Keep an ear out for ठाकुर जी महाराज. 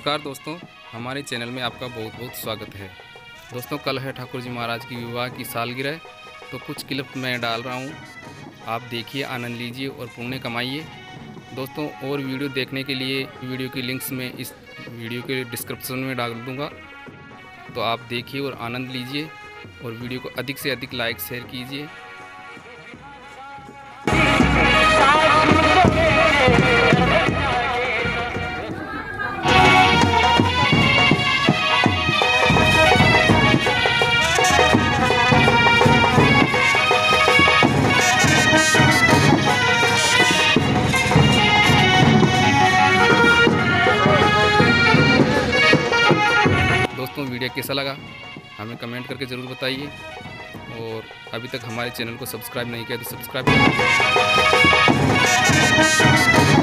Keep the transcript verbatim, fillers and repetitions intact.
नमस्कार दोस्तों, हमारे चैनल में आपका बहुत बहुत स्वागत है। दोस्तों, कल है ठाकुर जी महाराज की विवाह की सालगिरह, तो कुछ क्लिप मैं डाल रहा हूँ, आप देखिए, आनंद लीजिए और पुण्य कमाइए। दोस्तों, और वीडियो देखने के लिए वीडियो की लिंक्स में इस वीडियो के डिस्क्रिप्शन में डाल दूँगा, तो आप देखिए और आनंद लीजिए और वीडियो को अधिक से अधिक लाइक शेयर कीजिए। दोस्तों, वीडियो कैसा लगा हमें कमेंट करके ज़रूर बताइए, और अभी तक हमारे चैनल को सब्सक्राइब नहीं किया तो सब्सक्राइब करें।